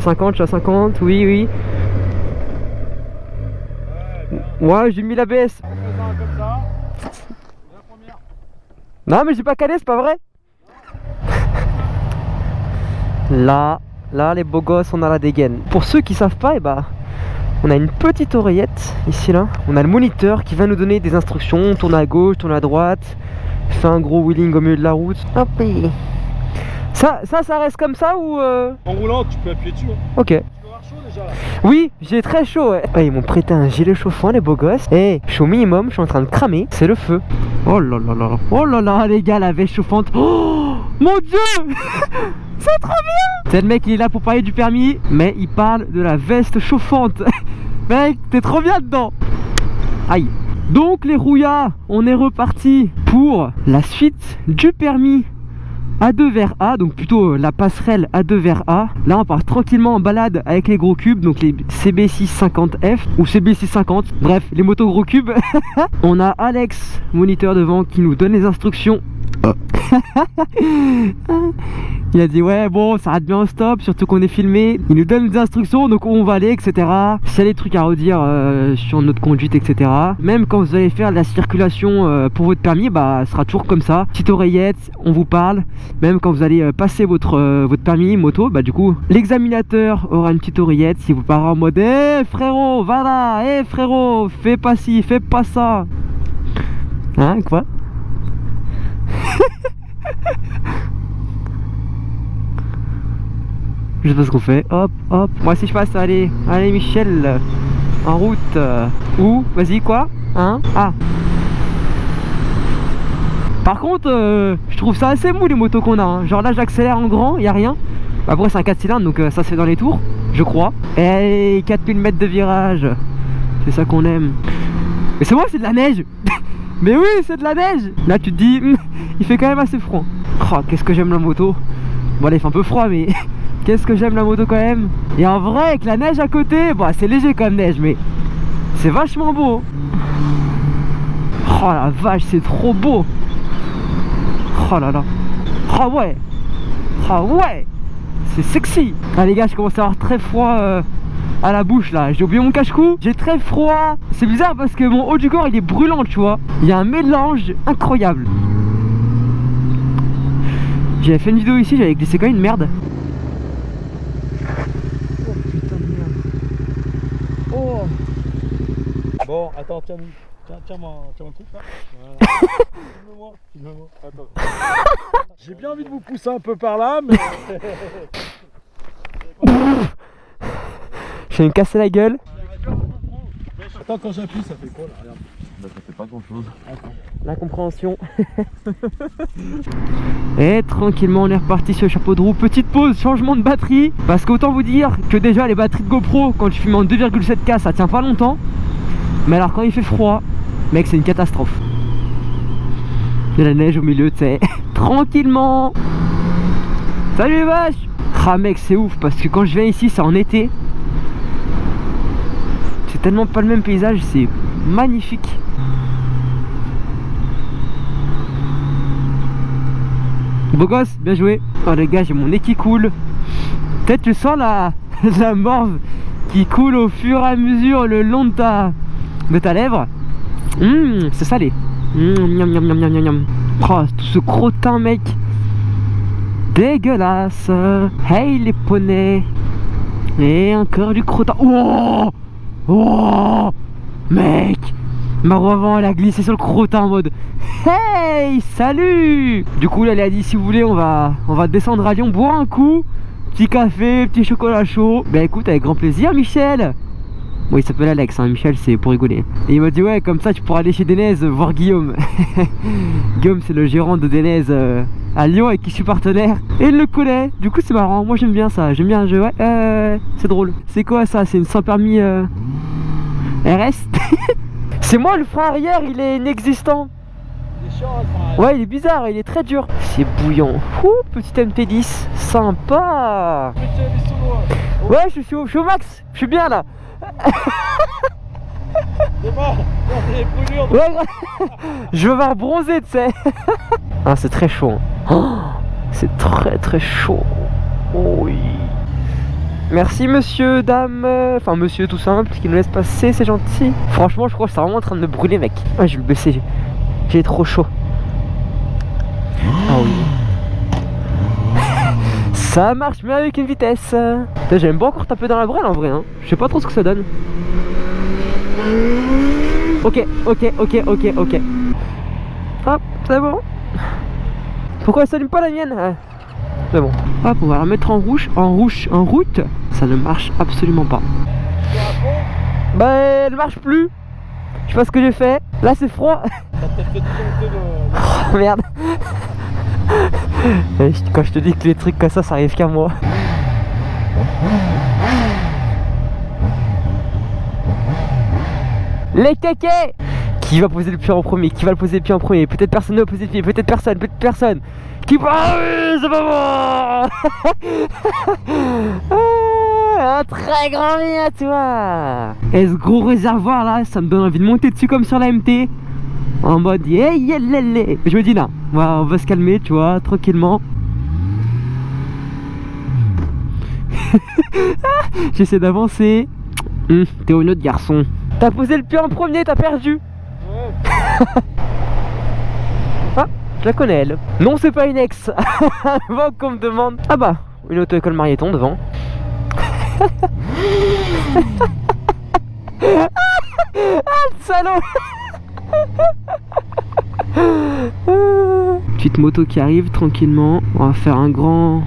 suis à 50, oui, oui. Ouais, j'ai mis l'ABS. Non, mais j'ai pas calé, c'est pas vrai. Là, les beaux gosses, on a la dégaine. Pour ceux qui savent pas, et bah, on a une petite oreillette ici, là. On a le moniteur qui va nous donner des instructions. Tourne à gauche, tourne à droite. Fais un gros wheeling au milieu de la route. Hop. Ça reste comme ça ou en roulant, tu peux appuyer dessus. Hein. Ok. Tu peux avoir chaud déjà là. Oui, j'ai très chaud. Ouais. Ouais, ils m'ont prêté un gilet chauffant, les beaux gosses. Et je suis au minimum, je suis en train de cramer. C'est le feu. Oh là là là. Oh là là, les gars, la veste chauffante. Oh mon dieu. C'est trop bien. C'est le mec, il est là pour parler du permis, mais il parle de la veste chauffante. Mec, t'es trop bien dedans. Aïe. Donc les rouillas, on est reparti pour la suite du permis A2 vers A, donc plutôt la passerelle A2 vers A. Là on part tranquillement en balade avec les gros cubes, donc les CB650F ou CB650, bref les motos gros cubes. On a Alex, moniteur devant, qui nous donne les instructions. Il a dit ouais bon ça rate bien en stop, surtout qu'on est filmé. Il nous donne des instructions, donc où on va aller, etc. S'il y a des trucs à redire sur notre conduite, etc. Même quand vous allez faire de la circulation pour votre permis, bah ce sera toujours comme ça, petite oreillette, on vous parle. Même quand vous allez passer votre permis moto, bah du coup l'examinateur aura une petite oreillette. Si vous parlez en mode hey, frérot va là, hey, frérot fais pas ci, fais pas ça. Hein quoi. Je sais pas ce qu'on fait. Hop hop. Moi si je passe, allez, allez Michel, en route. Où? Vas-y quoi? Hein? Ah. Par contre je trouve ça assez mou les motos qu'on a hein. Genre là j'accélère en grand, y a rien. Après c'est un 4 cylindres donc ça c'est dans les tours, je crois. Et 4000 mètres de virage. C'est ça qu'on aime. Mais c'est moi, c'est de la neige. Mais oui, c'est de la neige. Là tu te dis, il fait quand même assez froid. Oh, qu'est-ce que j'aime la moto. Bon là il fait un peu froid mais qu'est-ce que j'aime la moto quand même. Et en vrai avec la neige à côté, bon c'est léger comme neige mais c'est vachement beau. Oh la vache, c'est trop beau. Oh là là. Oh ouais. Oh ouais. C'est sexy. Ah les gars, je commence à avoir très froid à la bouche là, j'ai oublié mon cache-cou, j'ai très froid. C'est bizarre parce que mon haut du corps il est brûlant tu vois. Il y a un mélange incroyable. J'avais fait une vidéo ici, j'avais glissé comme une merde. Oh putain de merde. Oh. Bon attends, tiens mon truc là. Filme-moi, filme-moi. Attends. J'ai bien envie de vous pousser un peu par là mais... Je vais me casser la gueule. Attends, quand j'appuie, ça fait quoi là? Regarde. Bah, ça fait pas grand chose. Attends. La compréhension. Et tranquillement, on est reparti sur le chapeau de roue. Petite pause, changement de batterie. Parce qu'autant vous dire que déjà, les batteries de GoPro, quand je filme en 2,7K, ça tient pas longtemps. Mais alors, quand il fait froid, mec, c'est une catastrophe. Il y a la neige au milieu, tu sais. Tranquillement. Salut les vaches. Ah, mec, c'est ouf parce que quand je viens ici, c'est en été. Tellement pas le même paysage, c'est magnifique. Beau gosse, bien joué. Oh les gars, j'ai mon nez qui coule. Peut-être tu sens la morve qui coule au fur et à mesure le long de ta lèvre. C'est salé. Miam, miam, miam, miam, miam. Oh, tout ce crottin, mec. Dégueulasse. Hey les poneys. Et encore du crottin. Oh. Oh mec, ma roue avant elle a glissé sur le crottin en mode hey salut. Du coup là elle a dit si vous voulez on va descendre à Lyon boire un coup. Petit café, petit chocolat chaud. Bah écoute avec grand plaisir Michel. Bon il s'appelle Alex hein, Michel c'est pour rigoler. Et il m'a dit ouais comme ça tu pourras aller chez Denez voir Guillaume. Guillaume c'est le gérant de Denez à Lyon avec qui je suis partenaire. Et il le connaît, du coup c'est marrant, moi j'aime bien ça, j'aime bien un jeu, ouais, c'est drôle. C'est quoi ça? C'est une sans permis RS. C'est moi le frein arrière, il est inexistant. Il est chiant, le frein arrière. Ouais il est bizarre, il est très dur. C'est bouillant. Ouh, petit MT 10, sympa. Ouais je suis au max, je suis bien là. C'est bon, les brûlures, ouais, je veux voir bronzer tu sais. Ah, c'est très chaud. Oh, c'est très chaud. Oh, oui. Merci monsieur, dame, enfin monsieur tout simple, qui nous laisse passer, c'est gentil. Franchement je crois que c'est vraiment en train de me brûler mec. Ah je vais le baisser, j'ai trop chaud. Ah oui. Ça marche mais avec une vitesse. J'aime pas encore taper dans la brêle en vrai hein. Je sais pas trop ce que ça donne. Ok, ok, ok, ok, ok. Hop, c'est bon. Pourquoi elle s'allume pas la mienne? C'est bon. Hop, on va la mettre en rouge, en route. Ça ne marche absolument pas. Bah, elle marche plus. Je sais pas ce que j'ai fait. Là, c'est froid. T'as peut-être le... Oh merde. Quand je te dis que les trucs comme ça, ça arrive qu'à moi. Les kékés! Qui va poser le pied en premier? Qui va le poser le pied en premier? Peut-être personne ne va poser le pied, peut-être personne, peut-être personne. Qui va... Ah oui, c'est pas moi. Ah, un très grand nez à toi. Et ce gros réservoir là, ça me donne envie de monter dessus comme sur la MT. En mode yeah, yeah, yeah, yeah. Je me dis là, on va se calmer, tu vois, tranquillement. J'essaie d'avancer. T'es un autre garçon. T'as posé le pied en premier, t'as perdu. Ah, je la connais elle. Non, c'est pas une ex. Avant qu'on me demande. Ah bah, une auto-école Marietton devant. Ah, le salaud. Petite moto qui arrive tranquillement. On va faire un grand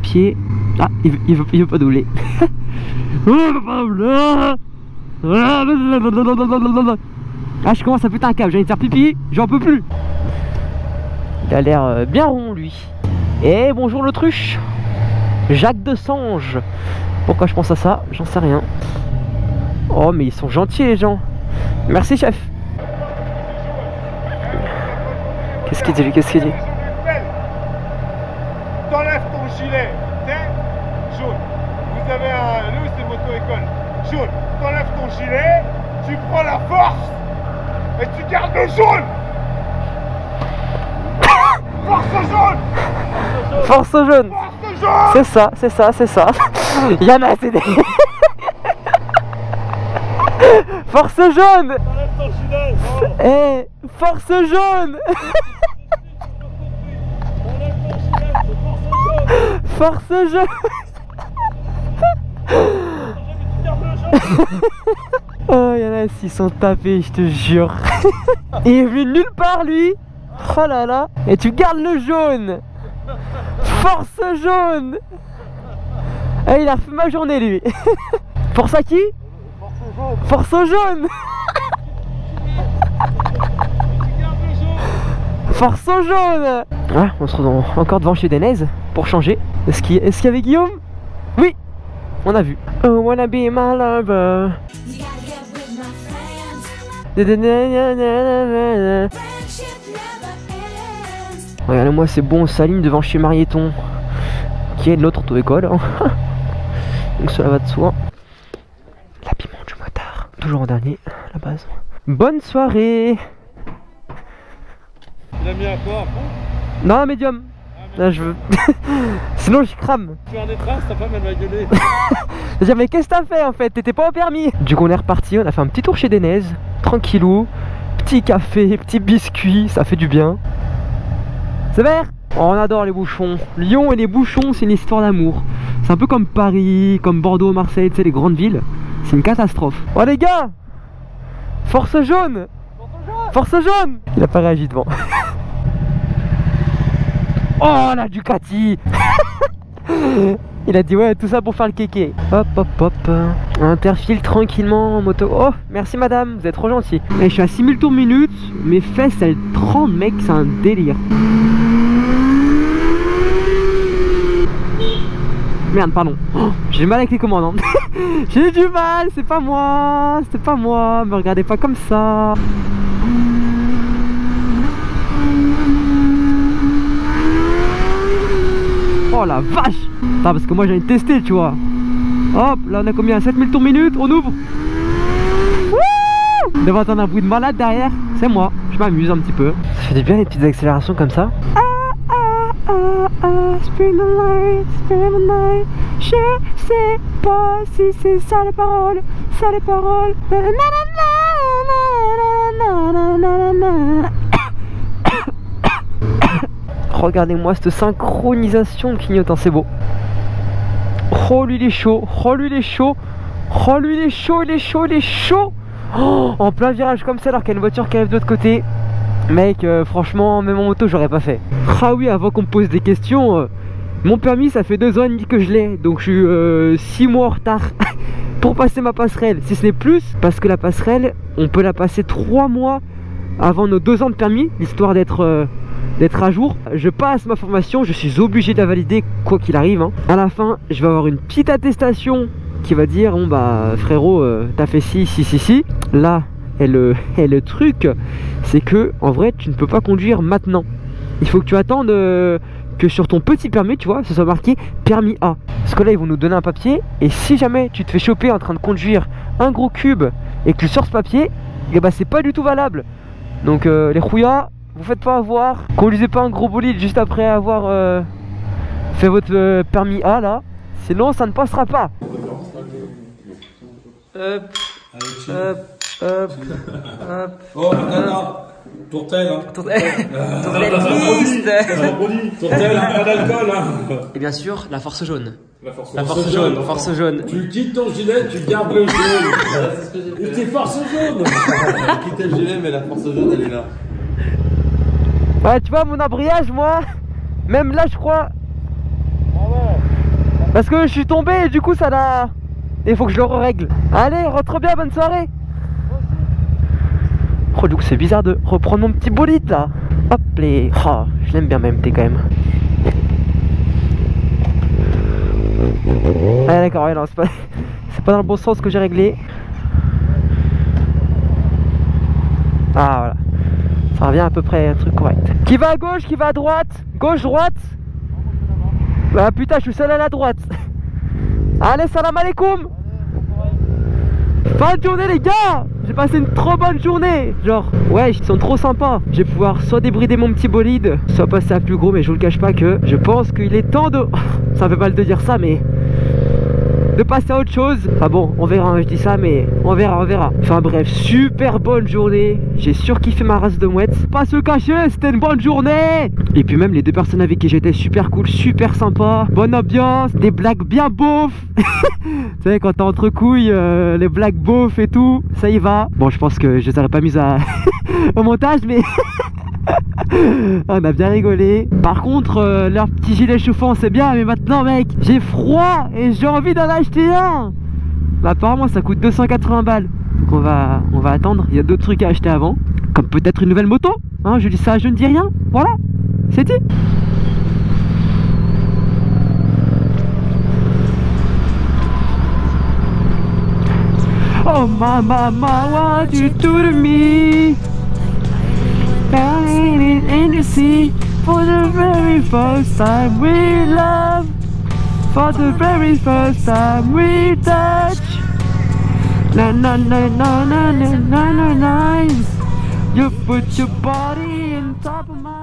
pied. Ah, il veut pas doubler. Ah, je commence à péter un câble, j'ai envie de faire pipi, j'en peux plus. Il a l'air bien rond lui. Et bonjour l'autruche, Jacques de Sange. Pourquoi je pense à ça? J'en sais rien. Oh mais ils sont gentils les gens. Merci chef. Qu'est-ce qu'il dit lui? Qu'est-ce qu'il dit? T'enlèves ton gilet, t'es jaune. Vous avez un... Nous c'est moto-école. Jaune, t'enlèves ton gilet, tu prends la force. Et tu gardes le jaune. Force jaune. Force jaune. Force jaune. C'est ça, c'est ça, c'est ça. Y'en a assez des... Force jaune. T'enlèves ton gilet. Eh, hey, force jaune. T'enlèves ton gilet, c'est force jaune. Force jaune. Tu gardes le jaune. Oh, y'en a s'ils sont tapés, je te jure. Il est venu nulle part, lui. Oh là là. Et tu gardes le jaune. Force jaune. Eh, il a fait ma journée, lui. Force à qui? Force au jaune. Force au jaune. Ouais, on se retrouve encore devant chez Denez pour changer. Est-ce qu'il y avait Guillaume? Oui, on a vu. Oh, wanna be my lover. Regardez-moi, c'est bon, on s'aligne devant chez Marietton, qui est notre auto-école. Hein. Donc cela va de soi. L'habillement du motard, toujours en dernier, à la base. Bonne soirée. Il a mis un quoi à fond? Non, un médium. Là, je veux. Sinon, je crame. Tu as des traces, ta femme, elle m'a gueulé. J'ai dit, mais qu'est-ce que t'as fait en fait? T'étais pas au permis. Du coup, on est reparti, on a fait un petit tour chez Dainese, tranquillou. Petit café, petit biscuit, ça fait du bien. C'est vert. Oh, on adore les bouchons. Lyon et les bouchons, c'est une histoire d'amour. C'est un peu comme Paris, comme Bordeaux, Marseille, tu sais, les grandes villes. C'est une catastrophe. Oh les gars, force jaune. Force jaune. Il a pas réagi devant. Oh la Ducati. Il a dit ouais, tout ça pour faire le kéké. Hop hop hop. Interfile tranquillement en moto. Oh merci madame, vous êtes trop gentil. Et je suis à 6000 tours minute. Mes fesses elles tremblent mec, c'est un délire. Merde pardon, oh, j'ai mal avec les commandes. J'ai du mal, c'est pas moi. C'était pas moi, me regardez pas comme ça. Oh la vache! Attends, parce que moi j'ai envie de tester, tu vois. Hop, là on a combien? 7000 tours minute, on ouvre. Wouh! Devant un bruit de malade derrière, c'est moi, je m'amuse un petit peu. Ça fait bien les petites accélérations comme ça. Ah, ah, ah, ah, spin the light, Je sais pas si c'est ça les paroles, ça les paroles. Regardez-moi cette synchronisation de clignotant, c'est beau. Oh lui il est chaud, oh lui il est chaud, oh lui il est chaud, il est chaud, il est chaud. Oh, en plein virage comme ça alors qu'il y a une voiture qui arrive de l'autre côté. Mec, franchement, même en moto j'aurais pas fait. Ah oui, avant qu'on me pose des questions, mon permis ça fait 2 ans et demi que je l'ai. Donc je suis 6 mois en retard pour passer ma passerelle. Si ce n'est plus, parce que la passerelle, on peut la passer 3 mois avant nos 2 ans de permis, histoire d'être à jour. Je passe ma formation, je suis obligé de la valider quoi qu'il arrive, hein. À la fin, je vais avoir une petite attestation qui va dire, bon bah frérot, t'as fait ci, ci, ci, ci. Là, et le truc, c'est que en vrai, tu ne peux pas conduire maintenant. Il faut que tu attendes que sur ton petit permis, tu vois, ce soit marqué permis A. Parce que là, ils vont nous donner un papier, et si jamais tu te fais choper en train de conduire un gros cube et que tu sors ce papier, et bah c'est pas du tout valable. Donc les rouillards, vous faites pas avoir, conduisez pas un gros bolide juste après avoir fait votre permis A là, sinon ça ne passera pas. Oh banana, Tourtel hein. Tourtel Tourtel, pas d'alcool hein. Et bien sûr, la force jaune. La force jaune. Tu quittes ton gilet, tu gardes le jaune. Et t'es force jaune. Tu quittes le gilet mais la force jaune elle est là. Ouais, tu vois mon embrayage, moi, même là je crois. Ah ouais. Parce que je suis tombé et du coup ça l'a. Il faut que je le règle. Allez, rentre bien, bonne soirée. Oh, du coup c'est bizarre de reprendre mon petit bolide là. Hop les. Oh, je l'aime bien même, t'es quand même. Ah d'accord, ouais, non, c'est pas dans le bon sens que j'ai réglé. Ah voilà. Ça revient à peu près un truc correct. Qui va à gauche, qui va à droite? Gauche, droite? Bah putain, je suis seul à la droite. Allez, salam alaikum. Fin de journée les gars. J'ai passé une trop bonne journée. Genre, ouais, ils sont trop sympas. Je vais pouvoir soit débrider mon petit bolide, soit passer à plus gros, mais je vous le cache pas que je pense qu'il est temps de... Ça fait mal de dire ça, mais... de passer à autre chose. Enfin bon, on verra, hein, je dis ça mais on verra, on verra. Enfin bref, super bonne journée. J'ai surkiffé ma race de mouettes. Pas se cacher, c'était une bonne journée. Et puis même les 2 personnes avec qui j'étais, super cool, super sympa. Bonne ambiance, des blagues bien beaufs. Tu sais quand t'es entre couilles, les blagues beaufs et tout, ça y va. Bon je pense que je les aurais pas mises à... au montage mais... on a bien rigolé. Par contre leur petit gilet chauffant c'est bien, mais maintenant mec j'ai froid et j'ai envie d'en acheter un. Bah, apparemment ça coûte 280 balles. Donc on va attendre. Il y a d'autres trucs à acheter avant, comme peut-être une nouvelle moto hein, je dis ça, je ne dis rien. Voilà, c'est dit. Oh mama mawa du tourmi. And you see, for the very first time we love, for the very first time we touch. Na na na na na na na na. You put your body on top of mine.